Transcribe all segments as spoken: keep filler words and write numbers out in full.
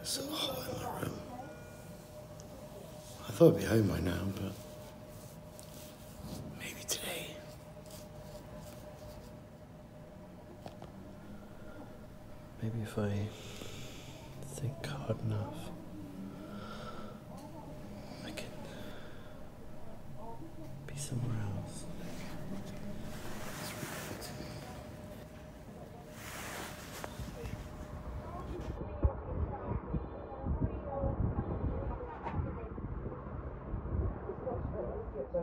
It's so hot in the room. I thought I'd be home by now, but maybe today. Maybe if I think hard enough, I can be somewhere else. If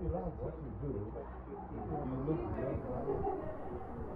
you like what you do, you look great.